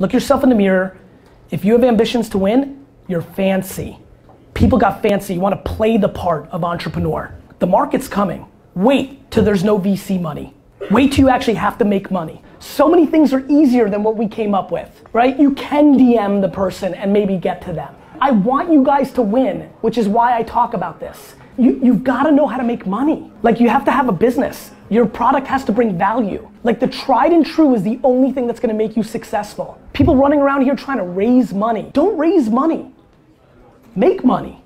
Look yourself in the mirror. If you have ambitions to win, you're fancy. People got fancy. You want to play the part of entrepreneur. The market's coming. Wait till there's no VC money. Wait till you actually have to make money. So many things are easier than what we came up with, right? You can DM the person and maybe get to them. I want you guys to win, which is why I talk about this. You've got to know how to make money. Like, you have to have a business. Your product has to bring value. Like, the tried and true is the only thing that's going to make you successful. People running around here trying to raise money. Don't raise money. Make money.